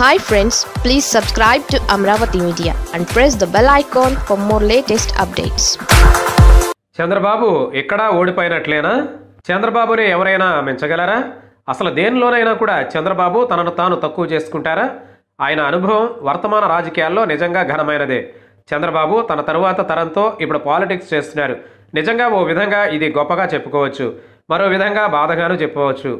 Hi friends, please subscribe to Amaravathi Media and press the bell icon for more latest updates. Chandrababu ekkada ఓడిపోయినట్లేనా? చంద్రబాబుని ఎవరైనా మెచ్చగలరా? అసలు దేనిలోనైనా కూడా చంద్రబాబు తనను తాను తక్కువ చేసుకుంటారా? ఆయన అనుభవం వర్తమాన రాజకీయాల్లో నిజంగా ఘనమైనదే. చంద్రబాబు తన తరువాత తరంతో ఇప్పుడు పాలిటిక్స్ చేస్తున్నారు. నిజంగా ఓ విధంగా ఇది గొప్పగా చెప్పుకోవచ్చు, మరో విధంగా బాధగాను చెప్పుకోవచ్చు.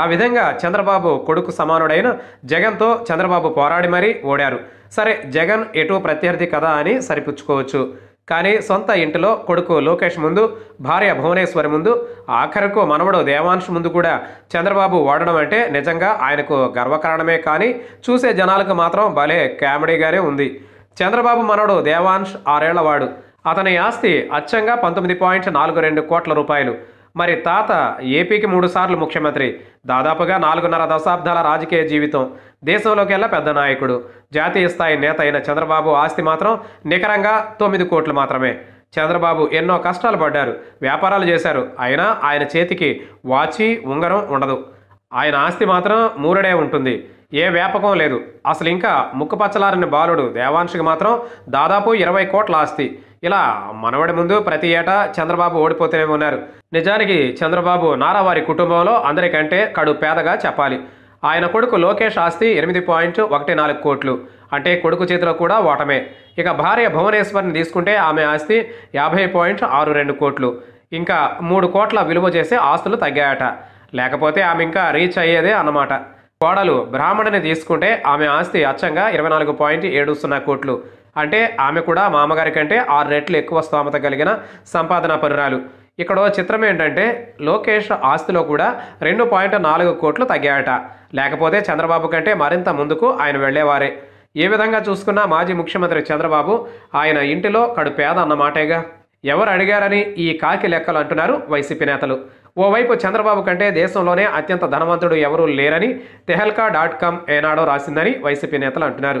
ఆ విధంగా చంద్రబాబు కొడుకు సమానుడైన జగన్తో చంద్రబాబు పోరాడి మరీ ఓడారు. సరే, జగన్ ఎటు ప్రత్యర్థి కదా అని సరిపుచ్చుకోవచ్చు. కానీ సొంత ఇంటిలో కొడుకు లోకేష్ ముందు, భార్య భువనేశ్వరి ముందు, ఆఖరకు మనవడు దేవాంశ్ ముందు కూడా చంద్రబాబు ఓడడం అంటే నిజంగా ఆయనకు గర్వకారణమే. కానీ చూసే జనాలకు మాత్రం భలే కామెడీగానే ఉంది. చంద్రబాబు మనవడు దేవాంశ్ ఆరేళ్లవాడు. అతని ఆస్తి అచ్చంగా 19.42 కోట్ల రూపాయలు. మరి తాత ఏపీకి 3 సార్లు ముఖ్యమంత్రి, దాదాపుగా 4.5 దశాబ్దాల రాజకీయ జీవితం, దేశంలోకెల్లా పెద్ద నాయకుడు, జాతీయ స్థాయి నేత అయిన చంద్రబాబు ఆస్తి మాత్రం నికరంగా 9 కోట్లు మాత్రమే. చంద్రబాబు ఎన్నో కష్టాలు పడ్డారు, వ్యాపారాలు చేశారు, అయినా ఆయన చేతికి వాచి ఉంగరం ఉండదు. ఆయన ఆస్తి మాత్రం మూరడే ఉంటుంది, ఏ వ్యాపకం లేదు. అసలు ఇంకా ముక్కుపచ్చలారని బాలుడు దేవాంశుకి మాత్రం దాదాపు 20 కోట్ల ఆస్తి. ఇలా మనవడి ముందు ప్రతి ఏటా చంద్రబాబు ఓడిపోతూనే ఉన్నారు. నిజానికి చంద్రబాబు నారా వారి కుటుంబంలో అందరికంటే కడు పేదగా చెప్పాలి. ఆయన కొడుకు లోకేష్ ఆస్తి 8.14 కోట్లు, అంటే కొడుకు చేతిలో కూడా ఓటమే. ఇక భార్య భువనేశ్వరిని తీసుకుంటే ఆమె ఆస్తి 50.62 కోట్లు. ఇంకా 3 కోట్ల విలువ చేసే ఆస్తులు తగ్గాయట, లేకపోతే ఆమె ఇంకా రీచ్ అయ్యేదే అన్నమాట. కోడలు బ్రాహ్మణుని తీసుకుంటే ఆమె ఆస్తి అచ్చంగా 24.70 కోట్లు, అంటే ఆమె కూడా మామగారి కంటే 6 రెట్లు ఎక్కువ స్తోమత కలిగిన సంపాదనా పరురాలు. ఇక్కడ చిత్రం ఏంటంటే, లోకేష్ ఆస్తిలో కూడా 2.4 కోట్లు తగ్గాయట, లేకపోతే చంద్రబాబు కంటే మరింత ముందుకు ఆయన వెళ్లేవారే. ఏ విధంగా చూసుకున్నా మాజీ ముఖ్యమంత్రి చంద్రబాబు ఆయన ఇంటిలో కడు పేద అన్నమాటేగా. ఎవరు అడిగారని ఈ కాకి లెక్కలు అంటున్నారు వైసీపీ నేతలు. ఓవైపు చంద్రబాబు కంటే దేశంలోనే అత్యంత ధనవంతుడు ఎవరూ లేరని tehelka.com ఏనాడో రాసిందని వైసీపీ నేతలు అంటున్నారు.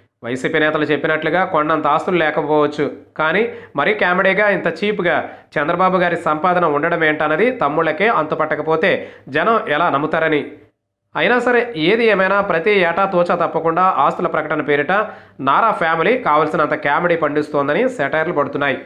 వైసీపీ నేతలు చెప్పినట్లుగా కొండంత ఆస్తులు లేకపోవచ్చు, కానీ మరీ కామెడీగా ఇంత చీప్గా చంద్రబాబు గారి సంపాదన ఉండడం ఏంటన్నది తమ్ముళ్ళకే అంతుపట్టకపోతే జనం ఎలా నమ్ముతారని. అయినా సరే, ఏది ఏమైనా ప్రతి ఏటా తోచా తప్పకుండా ఆస్తుల ప్రకటన పేరిట నారా ఫ్యామిలీ కావలసినంత కామెడీ పండిస్తోందని సెటైర్లు పడుతున్నాయి.